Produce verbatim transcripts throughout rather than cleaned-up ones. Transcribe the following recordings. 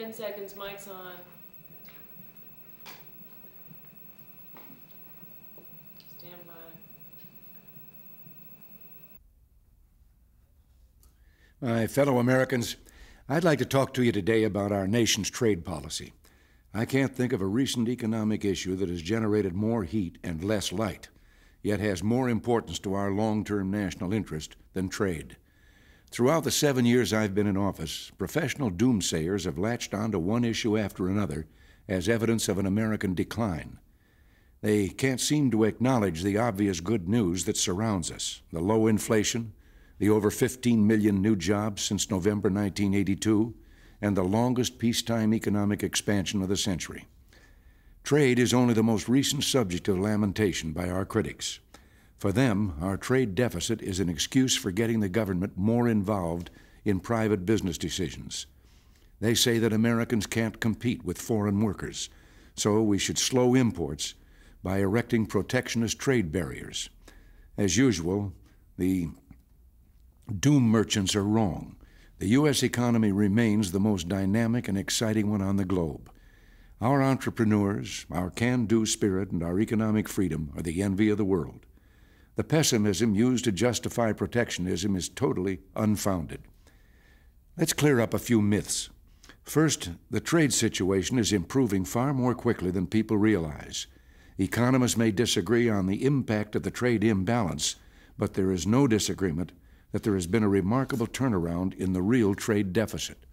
ten seconds, mic's on. Stand by. My fellow Americans, I'd like to talk to you today about our nation's trade policy. I can't think of a recent economic issue that has generated more heat and less light, yet has more importance to our long-term national interest than trade. Throughout the seven years I've been in office, professional doomsayers have latched onto one issue after another as evidence of an American decline. They can't seem to acknowledge the obvious good news that surrounds us, the low inflation, the over fifteen million new jobs since November nineteen eighty-two, and the longest peacetime economic expansion of the century. Trade is only the most recent subject of lamentation by our critics. For them, our trade deficit is an excuse for getting the government more involved in private business decisions. They say that Americans can't compete with foreign workers, so we should slow imports by erecting protectionist trade barriers. As usual, the doom merchants are wrong. The U S economy remains the most dynamic and exciting one on the globe. Our entrepreneurs, our can-do spirit, and our economic freedom are the envy of the world. The pessimism used to justify protectionism is totally unfounded. Let's clear up a few myths. First, the trade situation is improving far more quickly than people realize. Economists may disagree on the impact of the trade imbalance, but there is no disagreement that there has been a remarkable turnaround in the real trade deficit.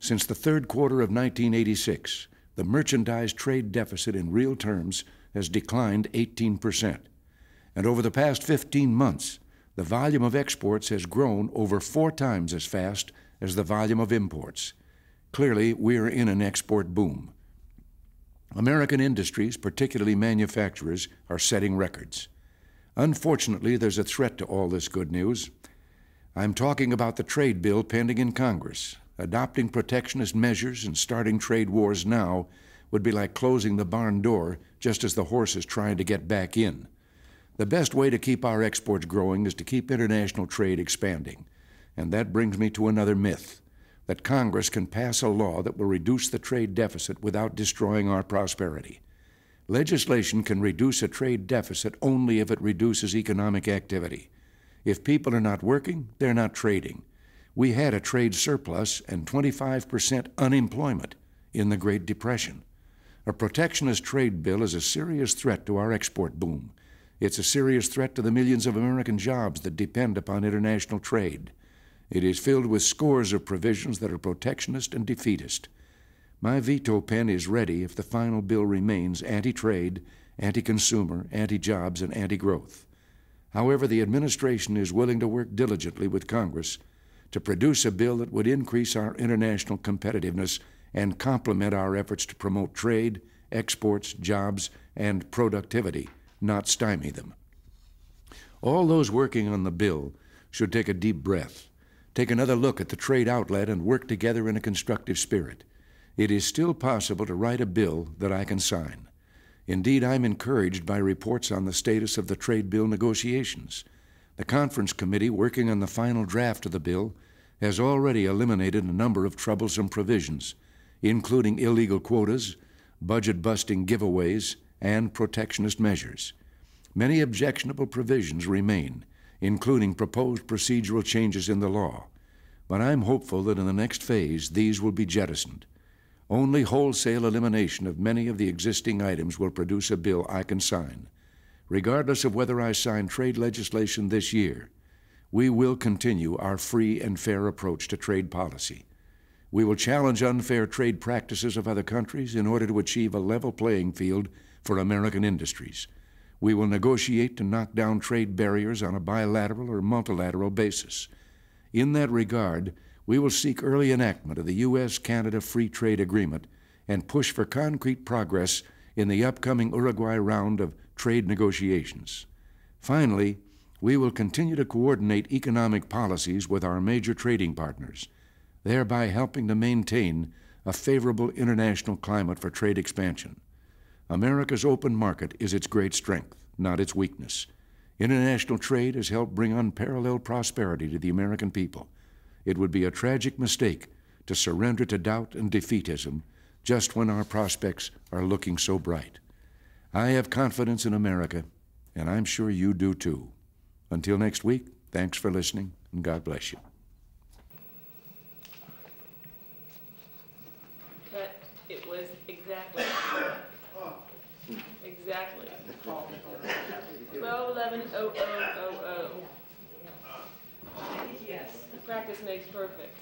Since the third quarter of nineteen eighty-six, the merchandise trade deficit in real terms has declined eighteen percent. And over the past fifteen months, the volume of exports has grown over four times as fast as the volume of imports. Clearly, we are in an export boom. American industries, particularly manufacturers, are setting records. Unfortunately, there's a threat to all this good news. I'm talking about the trade bill pending in Congress. Adopting protectionist measures and starting trade wars now would be like closing the barn door just as the horse is trying to get back in. The best way to keep our exports growing is to keep international trade expanding. And that brings me to another myth, that Congress can pass a law that will reduce the trade deficit without destroying our prosperity. Legislation can reduce a trade deficit only if it reduces economic activity. If people are not working, they're not trading. We had a trade surplus and twenty-five percent unemployment in the Great Depression. A protectionist trade bill is a serious threat to our export boom. It's a serious threat to the millions of American jobs that depend upon international trade. It is filled with scores of provisions that are protectionist and defeatist. My veto pen is ready if the final bill remains anti-trade, anti-consumer, anti-jobs, and anti-growth. However, the administration is willing to work diligently with Congress to produce a bill that would increase our international competitiveness and complement our efforts to promote trade, exports, jobs, and productivity, not stymie them. All those working on the bill should take a deep breath, take another look at the trade outlet, and work together in a constructive spirit. It is still possible to write a bill that I can sign. Indeed, I'm encouraged by reports on the status of the trade bill negotiations. The conference committee working on the final draft of the bill has already eliminated a number of troublesome provisions, including illegal quotas, budget-busting giveaways, and protectionist measures. Many objectionable provisions remain, including proposed procedural changes in the law, but I'm hopeful that in the next phase these will be jettisoned. Only wholesale elimination of many of the existing items will produce a bill I can sign. Regardless of whether I sign trade legislation this year, we will continue our free and fair approach to trade policy. We will challenge unfair trade practices of other countries in order to achieve a level playing field for American industries. We will negotiate to knock down trade barriers on a bilateral or multilateral basis. In that regard, we will seek early enactment of the U S Canada Free Trade Agreement and push for concrete progress in the upcoming Uruguay round of trade negotiations. Finally, we will continue to coordinate economic policies with our major trading partners, thereby helping to maintain a favorable international climate for trade expansion. America's open market is its great strength, not its weakness. International trade has helped bring unparalleled prosperity to the American people. It would be a tragic mistake to surrender to doubt and defeatism just when our prospects are looking so bright. I have confidence in America, and I'm sure you do too. Until next week, thanks for listening, and God bless you. But it was exactly, exactly, twelve eleven oh oh oh oh. Yes. Practice makes perfect.